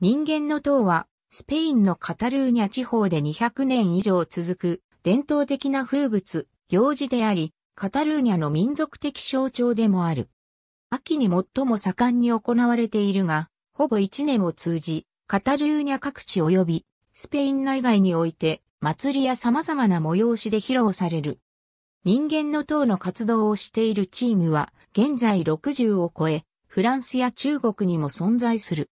人間の塔は、スペインのカタルーニャ地方で200年以上続く伝統的な風物、行事であり、カタルーニャの民族的象徴でもある。秋に最も盛んに行われているが、ほぼ一年を通じ、カタルーニャ各地及び、スペイン内外において、祭りや様々な催しで披露される。人間の塔の活動をしているチームは、現在60を超え、フランスや中国にも存在する。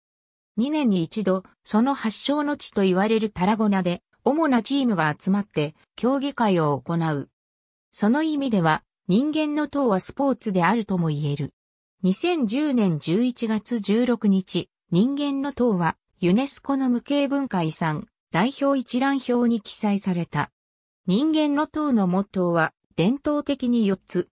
2年に一度、その発祥の地と言われるタラゴナで、主なチームが集まって、競技会を行う。その意味では、人間の塔はスポーツであるとも言える。2010年11月16日、人間の塔は、ユネスコの無形文化遺産、代表一覧表に記載された。人間の塔のモットーは、伝統的に4つ。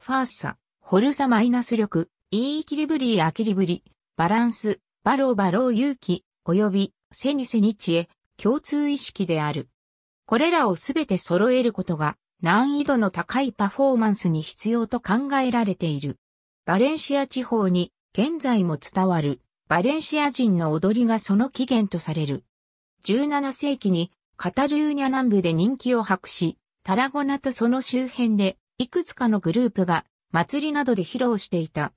ファーサ、フォルサ-力、イーキリブリーアキリブリ、バランス、バローバロー勇気、及び、セニセニ知恵、共通意識である。これらをすべて揃えることが、難易度の高いパフォーマンスに必要と考えられている。バレンシア地方に、現在も伝わる、バレンシア人の踊りがその起源とされる。17世紀に、カタルーニャ南部で人気を博し、タラゴナとその周辺で、いくつかのグループが、祭りなどで披露していた。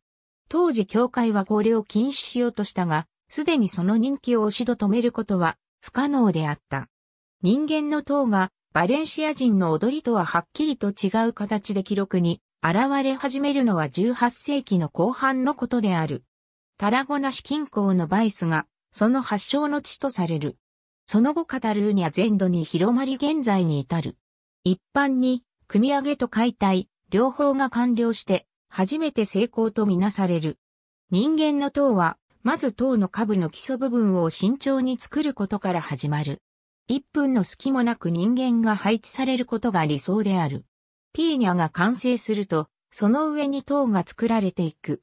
当時教会はこれを禁止しようとしたが、すでにその人気を押し止めることは不可能であった。人間の塔がバレンシア人の踊りとははっきりと違う形で記録に現れ始めるのは18世紀の後半のことである。タラゴナ市近郊のバイスがその発祥の地とされる。その後カタルーニャ全土に広まり現在に至る。一般に組み上げと解体、両方が完了して、初めて成功とみなされる。人間の塔は、まず塔の下部の基礎部分を慎重に作ることから始まる。1分の隙もなく人間が配置されることが理想である。ピーニャが完成すると、その上に塔が作られていく。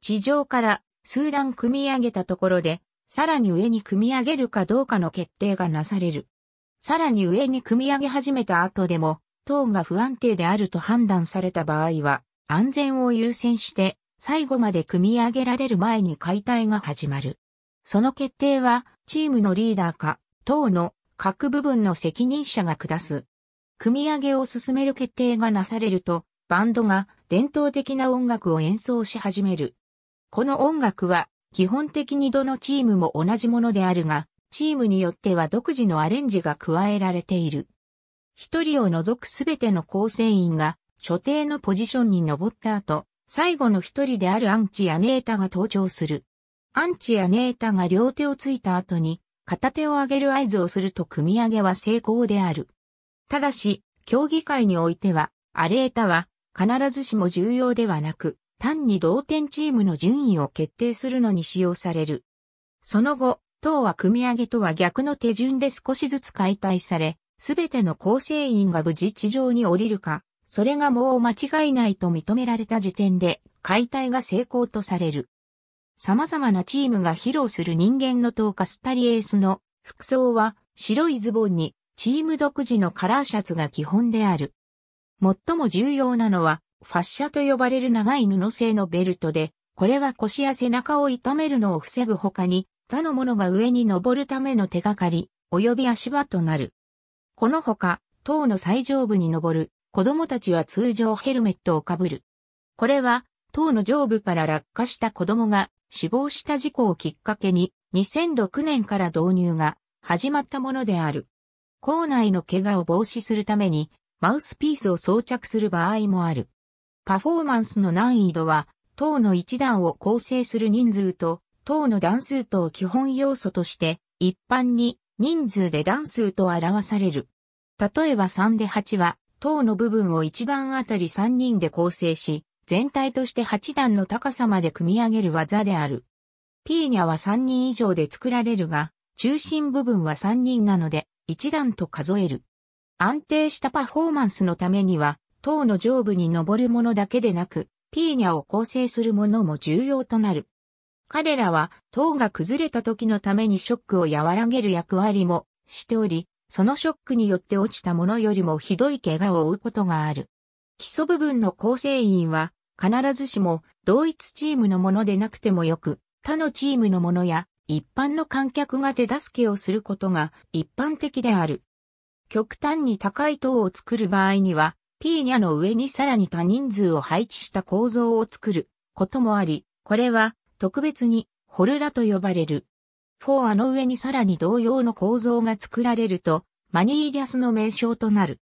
地上から数段組み上げたところで、さらに上に組み上げるかどうかの決定がなされる。さらに上に組み上げ始めた後でも、塔が不安定であると判断された場合は、安全を優先して、最後まで組み上げられる前に解体が始まる。その決定は、チームのリーダーか、塔の各部分の責任者が下す。組み上げを進める決定がなされると、バンドが伝統的な音楽を演奏し始める。この音楽は、基本的にどのチームも同じものであるが、チームによっては独自のアレンジが加えられている。一人を除くすべての構成員が、所定のポジションに登った後、最後の一人であるアンチアネータが登場する。アンチアネータが両手をついた後に、片手を上げる合図をすると組み上げは成功である。ただし、競技会においては、アネータは必ずしも重要ではなく、単に同点チームの順位を決定するのに使用される。その後、塔は組み上げとは逆の手順で少しずつ解体され、すべての構成員が無事地上に降りるか、それがもう間違いないと認められた時点で解体が成功とされる。様々なチームが披露する人間の塔カスタリエースの服装は白いズボンにチーム独自のカラーシャツが基本である。最も重要なのはファッシャと呼ばれる長い布製のベルトで、これは腰や背中を痛めるのを防ぐ他に他のものが上に登るための手がかり及び足場となる。このほか塔の最上部に登る子供たちは通常ヘルメットをかぶる。これは、塔の上部から落下した子供が死亡した事故をきっかけに、2006年から導入が始まったものである。校内の怪我を防止するために、マウスピースを装着する場合もある。パフォーマンスの難易度は、塔の一段を構成する人数と、塔の段数とを基本要素として、一般に人数で段数と表される。例えば3で8は、塔の部分を1段あたり3人で構成し、全体として8段の高さまで組み上げる技である。ピーニャは3人以上で作られるが、中心部分は3人なので、1段と数える。安定したパフォーマンスのためには、塔の上部に登るものだけでなく、ピーニャを構成するものも重要となる。彼らは、塔が崩れた時のためにショックを和らげる役割もしており、そのショックによって落ちたものよりもひどい怪我を負うことがある。基礎部分の構成員は必ずしも同一チームのものでなくてもよく、他のチームのものや一般の観客が手助けをすることが一般的である。極端に高い塔を作る場合には、ピーニャの上にさらに多人数を配置した構造を作ることもあり、これは特別にホルラと呼ばれる。フォアの上にさらに同様の構造が作られると、マニーリャスの名称となる。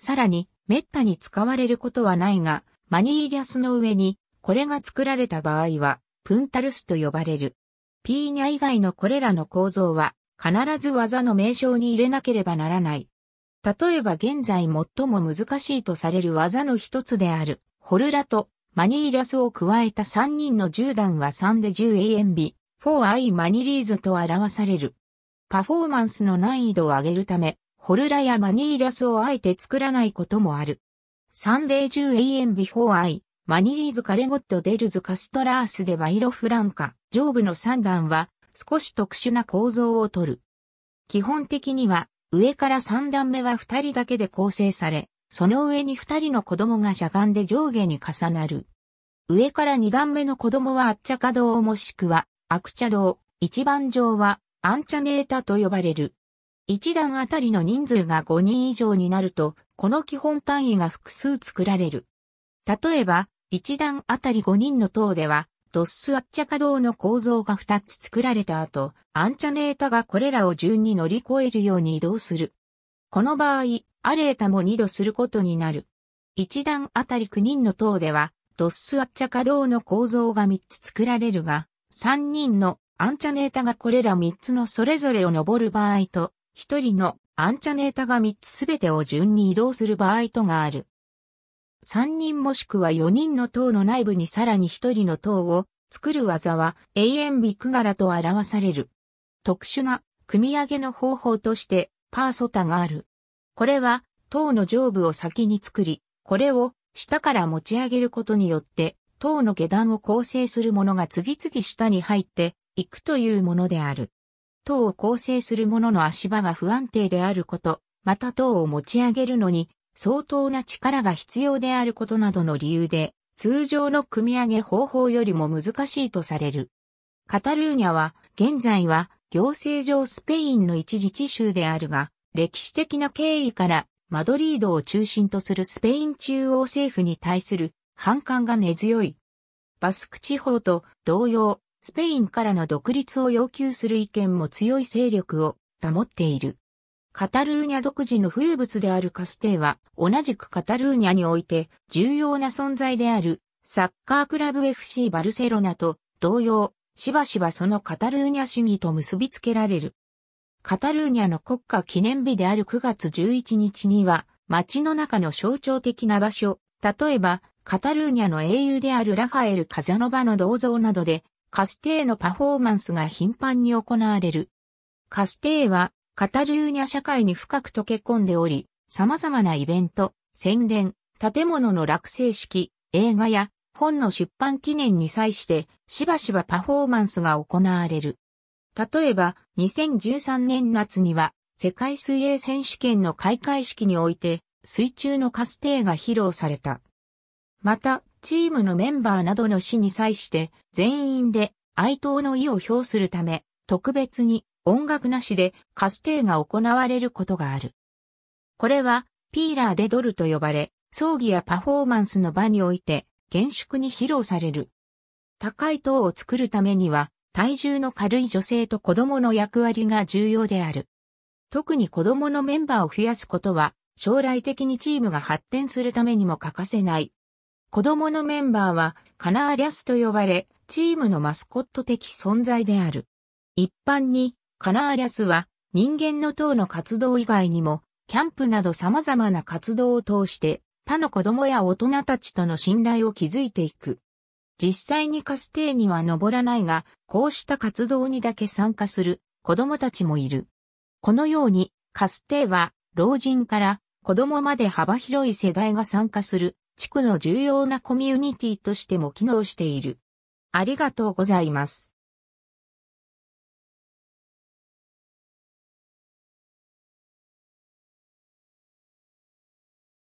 さらに、滅多に使われることはないが、マニーリャスの上に、これが作られた場合は、プンタルスと呼ばれる。ピーニャ以外のこれらの構造は、必ず技の名称に入れなければならない。例えば現在最も難しいとされる技の一つである、ホルラとマニーリャスを加えた3人の10段は3で10ANB、4I マニリーズと表される。パフォーマンスの難易度を上げるため、ホルラやマニーリャスをあえて作らないこともある。3で10ANB 4I、マニリーズカレゴットデルズカストラースでバイロフランカ、上部の3段は少し特殊な構造をとる。基本的には、上から3段目は2人だけで構成され、その上に2人の子供がしゃがんで上下に重なる。上から2段目の子供はアッチャカドーもしくはアクチャドー、一番上はアンチャネータと呼ばれる。1段あたりの人数が5人以上になると、この基本単位が複数作られる。例えば、1段あたり5人の塔では、ドッスアッチャカドーの構造が2つ作られた後、アンチャネータがこれらを順に乗り越えるように移動する。この場合、アレータも2度することになる。1段あたり9人の塔では、ドッスアッチャカドーの構造が3つ作られるが、3人のアンチャネータがこれら3つのそれぞれを登る場合と、1人のアンチャネータが3つすべてを順に移動する場合とがある。3人もしくは4人の塔の内部にさらに1人の塔を作る技は ANB クガラと表される。特殊な組み上げの方法としてパーソタがある。これは塔の上部を先に作り、これを下から持ち上げることによって塔の下段を構成するものが次々下に入っていくというものである。塔を構成するものの足場が不安定であること、また塔を持ち上げるのに相当な力が必要であることなどの理由で、通常の組み上げ方法よりも難しいとされる。カタルーニャは、現在は行政上スペインの一自治州であるが、歴史的な経緯からマドリードを中心とするスペイン中央政府に対する反感が根強い。バスク地方と同様、スペインからの独立を要求する意見も強い勢力を保っている。カタルーニャ独自の風物であるカステイは、同じくカタルーニャにおいて重要な存在であるサッカークラブ FC バルセロナと同様、しばしばそのカタルーニャ主義と結びつけられる。カタルーニャの国家記念日である9月11日には、街の中の象徴的な場所、例えばカタルーニャの英雄であるラファエル・カザノバの銅像などで、カステイのパフォーマンスが頻繁に行われる。カステイは、カタルーニャ社会に深く溶け込んでおり、様々なイベント、宣伝、建物の落成式、映画や本の出版記念に際して、しばしばパフォーマンスが行われる。例えば、2013年夏には、世界水泳選手権の開会式において、水中のカステイが披露された。また、チームのメンバーなどの死に際して、全員で哀悼の意を表するため、特別に、音楽なしでカステイが行われることがある。これはピーラーでドルと呼ばれ、葬儀やパフォーマンスの場において厳粛に披露される。高い塔を作るためには体重の軽い女性と子供の役割が重要である。特に子供のメンバーを増やすことは将来的にチームが発展するためにも欠かせない。子供のメンバーはカナーリャスと呼ばれ、チームのマスコット的存在である。一般にカナーリャスは人間の塔の活動以外にもキャンプなど様々な活動を通して他の子供や大人たちとの信頼を築いていく。実際にカステイには登らないが、こうした活動にだけ参加する子供たちもいる。このようにカステイは老人から子供まで幅広い世代が参加する地区の重要なコミュニティとしても機能している。ありがとうございます。